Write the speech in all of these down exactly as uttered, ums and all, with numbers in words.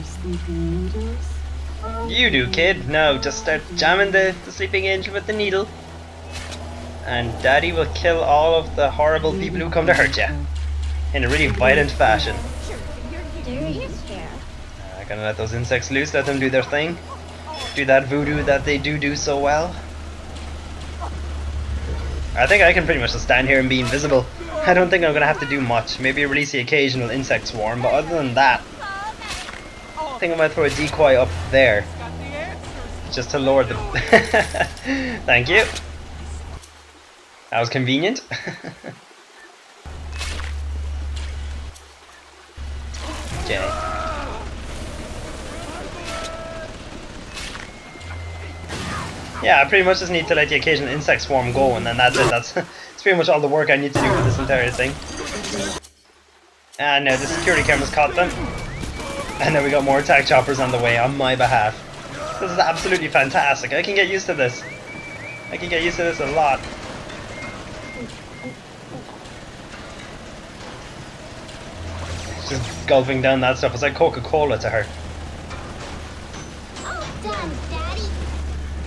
of sleeping angels? You do, kid. No, just start jamming the, the sleeping angel with the needle. And Daddy will kill all of the horrible people who come to hurt you. In a really violent fashion. I'm gonna let those insects loose, let them do their thing. Do that voodoo that they do do so well. I think I can pretty much just stand here and be invisible. I don't think I'm gonna have to do much. Maybe release the occasional insect swarm, but other than that, I think I'm gonna throw a decoy up there. Just to lure them. Thank you. That was convenient. Okay. Yeah, I pretty much just need to let the occasional insect swarm go, and then that's it. That's, that's pretty much all the work I need to do with this entire thing. Ah, no, the security cameras caught them. And then we got more attack choppers on the way on my behalf. This is absolutely fantastic. I can get used to this. I can get used to this a lot. Just gulping down that stuff. It's like Coca-Cola to her.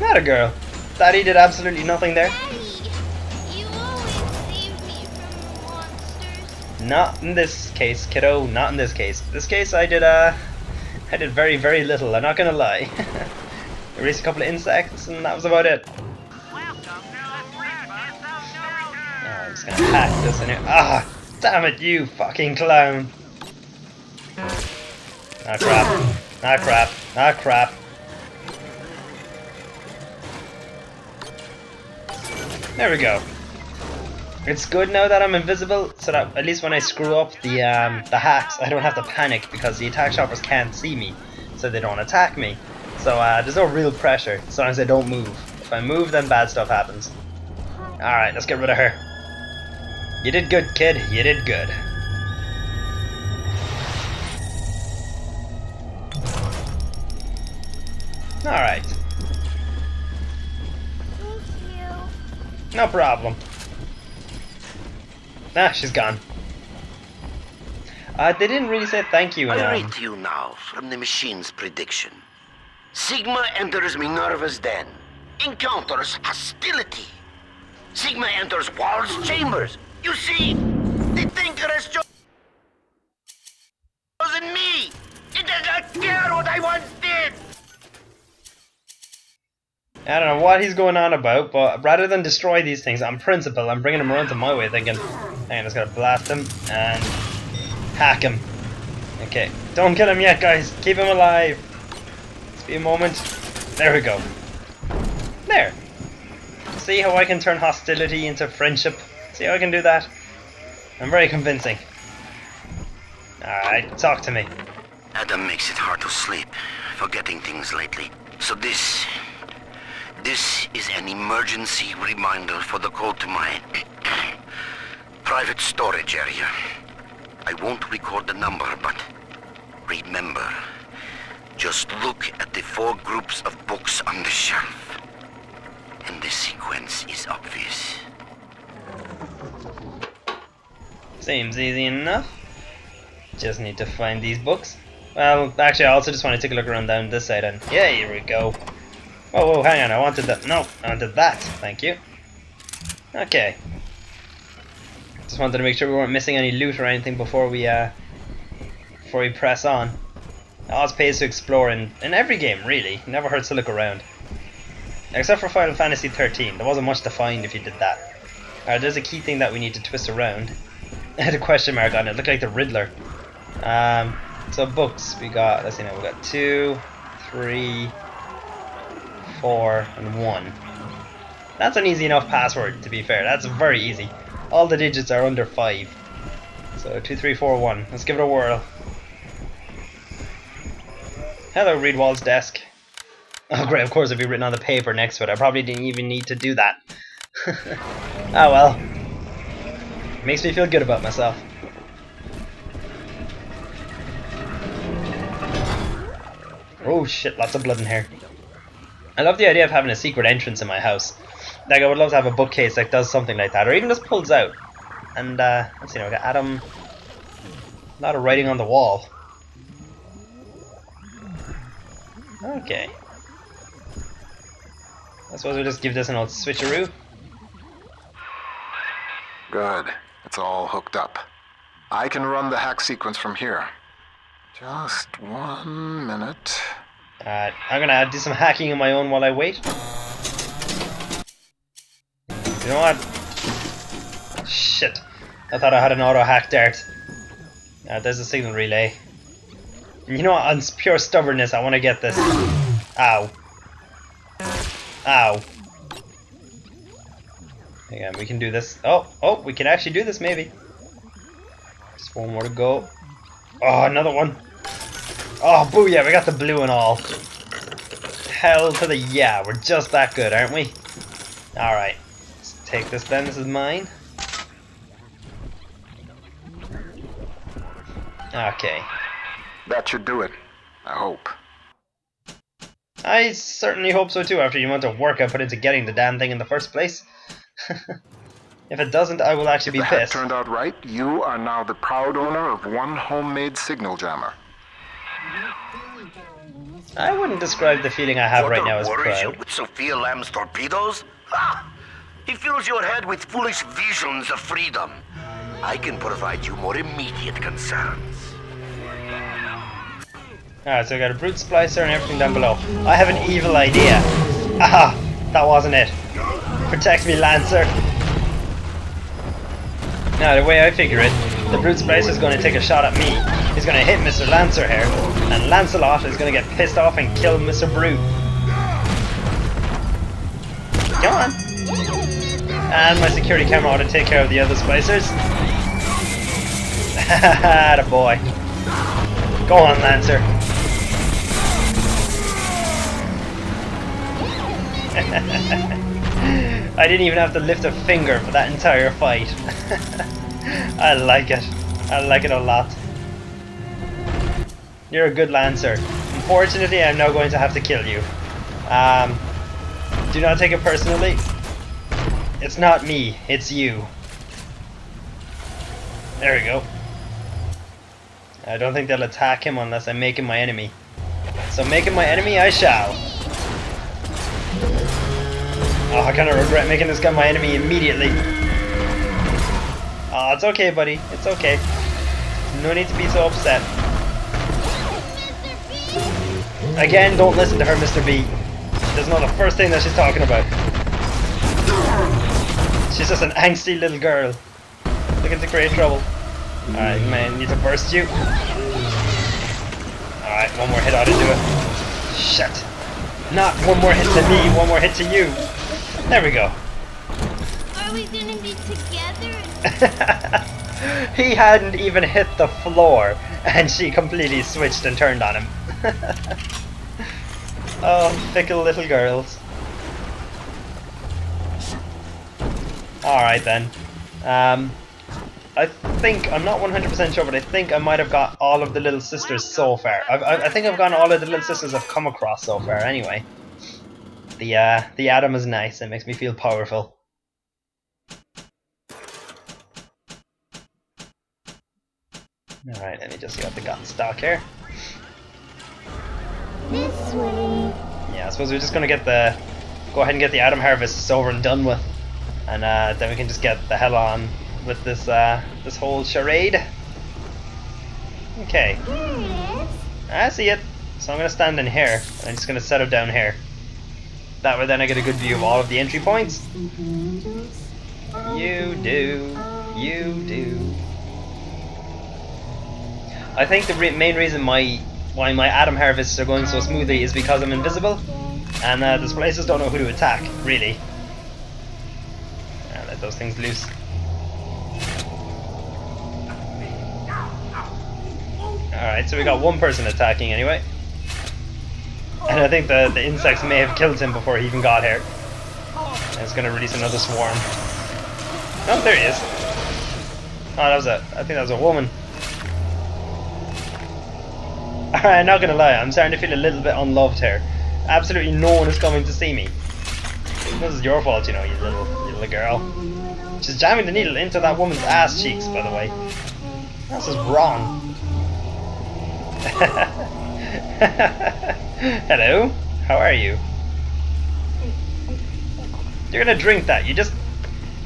Not a girl. Daddy did absolutely nothing there. Daddy, you always save me from monsters. Not in this case, kiddo. Not in this case. This case, I did. Uh, I did very, very little. I'm not gonna lie. Erased a couple of insects, and that was about it. Yeah, I'm just gonna hack this in here. Ah, damn it, you fucking clown! Ah crap! Ah crap! Ah crap! There we go. It's good now that I'm invisible, so that at least when I screw up the um, the hacks, I don't have to panic because the attack choppers can't see me, so they don't attack me. So uh, there's no real pressure as long as I don't move. If I move, then bad stuff happens. All right, let's get rid of her. You did good, kid. You did good. All right. No problem. Ah, she's gone. Uh, they didn't really say thank you. I read to you now from the machine's prediction. Sigma enters Minerva's Den. Encounters hostility. Sigma enters Wall's chambers. You see, the Thinker has chosen me. It does not care what I once did. I don't know what he's going on about, but rather than destroy these things, on principle, I'm bringing them around to my way, thinking, hey, I'm just gonna blast him and hack him. Okay, don't kill him yet, guys. Keep him alive. Let's be a moment. There we go. There. See how I can turn hostility into friendship? See how I can do that? I'm very convincing. Alright, talk to me. Adam makes it hard to sleep, forgetting things lately. So this... This is an emergency reminder for the code to my private storage area. I won't record the number, but remember, just look at the four groups of books on the shelf. And this sequence is obvious. Seems easy enough. Just need to find these books. Well, actually, I also just want to take a look around down this side and... Yeah, here we go. Whoa, whoa, hang on, I wanted that. No, I wanted that. Thank you. Okay. Just wanted to make sure we weren't missing any loot or anything before we, uh, before we press on. It always pays to explore in, in every game, really. It never hurts to look around. Except for Final Fantasy thirteen. There wasn't much to find if you did that. Alright, there's a key thing that we need to twist around. I had a question mark on it. It looked like the Riddler. Um, so books. We got, let's see now, we got two, three... four and one. That's an easy enough password, to be fair. That's very easy. All the digits are under five. So two, three, four, one. Let's give it a whirl. Hello, Reedwall's desk. Oh great, of course it'll be written on the paper next to it. I probably didn't even need to do that. Ah well. Makes me feel good about myself. Oh shit, lots of blood in here. I love the idea of having a secret entrance in my house. Like, I would love to have a bookcase that does something like that, or even just pulls out. And, uh, let's see now, we got Adam... A lot of writing on the wall. Okay. I suppose we'll just give this an old switcheroo. Good. It's all hooked up. I can run the hack sequence from here. Just one minute. Uh, I'm gonna do some hacking on my own while I wait. You know what? Shit. I thought I had an auto-hack dart. Uh, there's a signal relay. You know what? On pure stubbornness, I want to get this. Ow. Ow. Hang on, we can do this. Oh, oh, we can actually do this, maybe. Just one more to go. Oh, another one. Oh, booyah, we got the blue and all. Hell to the yeah, we're just that good, aren't we? Alright, let's take this then, this is mine. Okay. That should do it, I hope. I certainly hope so too, after the amount of work I put into getting the damn thing in the first place. If it doesn't, I will actually be pissed. If it turned out right, you are now the proud owner of one homemade signal jammer. I wouldn't describe the feeling I have right now as pride. With Sofia Lamb's torpedoes? Ah! He fills your head with foolish visions of freedom. I can provide you more immediate concerns. Alright, so I got a brute splicer and everything down below. I have an evil idea. Aha! That wasn't it. Protect me, Lancer. Now, the way I figure it, the brute splicer is going to take a shot at me. He's gonna hit Mister Lancer here, and Lancelot is gonna get pissed off and kill Mister Brute. Come on! And my security camera ought to take care of the other splicers. Ha ha, boy. Go on, Lancer. I didn't even have to lift a finger for that entire fight. I like it. I like it a lot. You're a good Lancer. Unfortunately, I'm now going to have to kill you. Um, do not take it personally. It's not me, it's you. There we go. I don't think they'll attack him unless I make him my enemy. So make him my enemy, I shall. Oh, I kind of regret making this guy my enemy immediately. Oh, it's okay, buddy. It's okay. No need to be so upset. Again, don't listen to her, Mister B. That's not the first thing that she's talking about. She's just an angsty little girl. Looking to create trouble. Alright, man, need to burst you. Alright, one more hit ought to do it. Shit. Not one more hit to me, one more hit to you. There we go. Are we gonna be together? He hadn't even hit the floor, and she completely switched and turned on him. Oh, fickle little girls. Alright then. Um, I think, I'm not one hundred percent sure, but I think I might have got all of the little sisters so far. I've, I, I think I've gotten all of the little sisters I've come across so far, anyway. The, uh, the atom is nice, it makes me feel powerful. Alright, let me just get the gun stock here. This way. Yeah, I suppose we're just gonna get the go ahead and get the atom harvest over and done with, and uh, then we can just get the hell on with this uh, this whole charade. Okay. Here it is. I see it. So I'm gonna stand in here, and I'm just gonna set it down here. That way, then I get a good view of all of the entry points. You do. You do. I think the re main reason my why my atom harvests are going so smoothly is because I'm invisible, and uh, the splicers don't know who to attack, really. Yeah, let those things loose. Alright, so we got one person attacking anyway. And I think the, the insects may have killed him before he even got here. And it's going to release another swarm. Oh, there he is. Oh, that was a, I think that was a woman. I'm not gonna lie, I'm starting to feel a little bit unloved here. Absolutely no one is coming to see me. This is your fault, you know, you little, you little girl. She's jamming the needle into that woman's ass cheeks, by the way. This is wrong. Hello, how are you? You're gonna drink that. You just,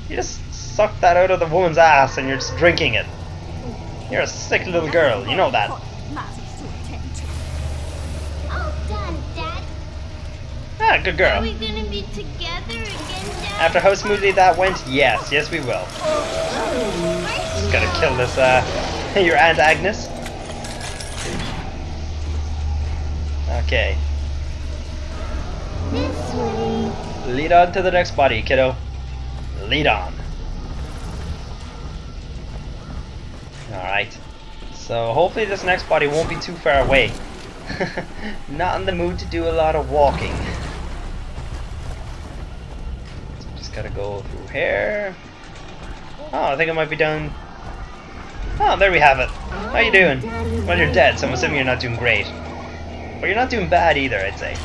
you just sucked that out of the woman's ass, and you're just drinking it. You're a sick little girl. You know that. All done, Dad. Ah, good girl. Are we gonna be together again, Dad? After how smoothly that went, yes, yes we will. Just gotta kill this, uh, your Aunt Agnes. Okay. This way. Lead on to the next body, kiddo. Lead on. Alright. So hopefully this next body won't be too far away. Not in the mood to do a lot of walking. So just gotta go through here. Oh, I think I might be done. Oh, there we have it. How you doing? Well, you're dead, so I'm assuming you're not doing great. But you're not doing bad either, I'd say.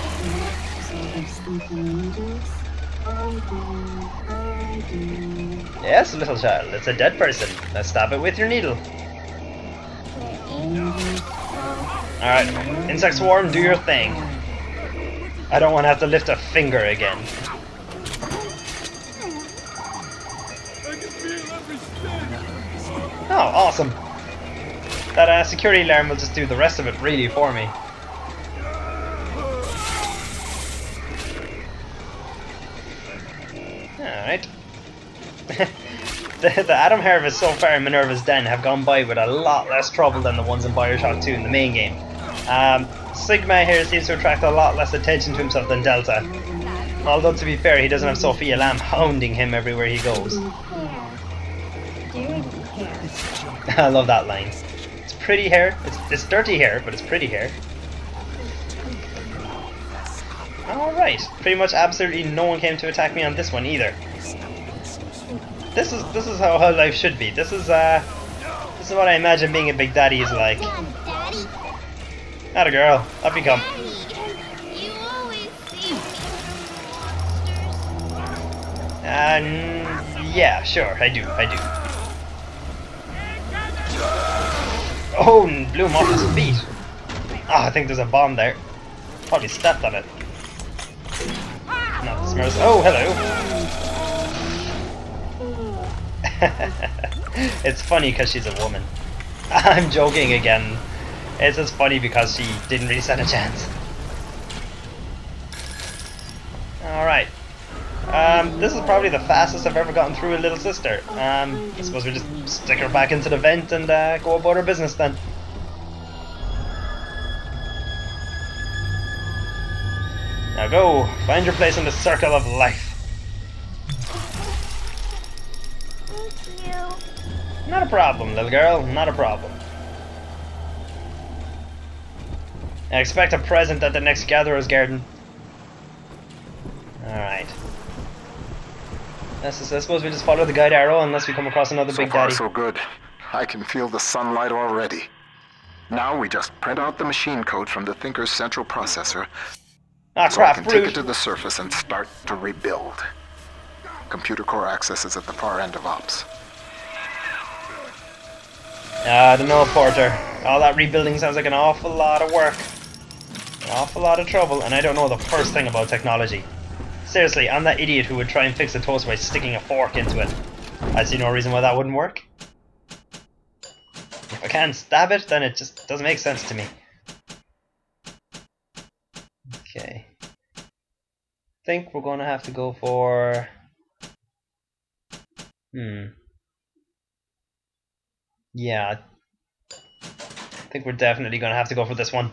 Yes, little child, it's a dead person. Now stab it with your needle. Alright, insect swarm, do your thing. I don't want to have to lift a finger again. Oh, awesome. That uh, security alarm will just do the rest of it really for me. Alright. The, the atom harvests so far in Minerva's Den have gone by with a lot less trouble than the ones in BioShock two in the main game. Um, Sigma here seems to attract a lot less attention to himself than Delta. Although to be fair, he doesn't have Sofia Lamb hounding him everywhere he goes. I love that line. It's pretty hair. It's, it's dirty hair, but it's pretty hair. Alright, pretty much absolutely no one came to attack me on this one either. This is this is how, how life should be. This is uh this is what I imagine being a Big Daddy is like. Atta girl, up you come. Um, yeah, sure, I do, I do. Oh, and blew him off his feet. Ah, oh, I think there's a bomb there. Probably stepped on it. Not the smartest. Oh, hello. It's funny because she's a woman. I'm joking again. It's just funny because she didn't really stand a chance. Alright. Um, this is probably the fastest I've ever gotten through a little sister. Um, I suppose we just stick her back into the vent and uh, go about her business then. Now go, find your place in the circle of life. Not a problem, little girl, not a problem. I expect a present at the next gatherer's garden. Alright. I suppose we just follow the guide arrow unless we come across another Big Daddy. So far, so good. I can feel the sunlight already. Now we just print out the machine code from the Thinker's central processor. Ah, crap, so I can take it to the surface and start to rebuild. Computer core access is at the far end of ops. I don't know, Porter. All that rebuilding sounds like an awful lot of work. An awful lot of trouble, and I don't know the first thing about technology. Seriously, I'm that idiot who would try and fix a toast by sticking a fork into it. I see no reason why that wouldn't work. If I can't stab it, then it just doesn't make sense to me. Okay. I think we're gonna have to go for... Hmm... Yeah, I think we're definitely going to have to go for this one.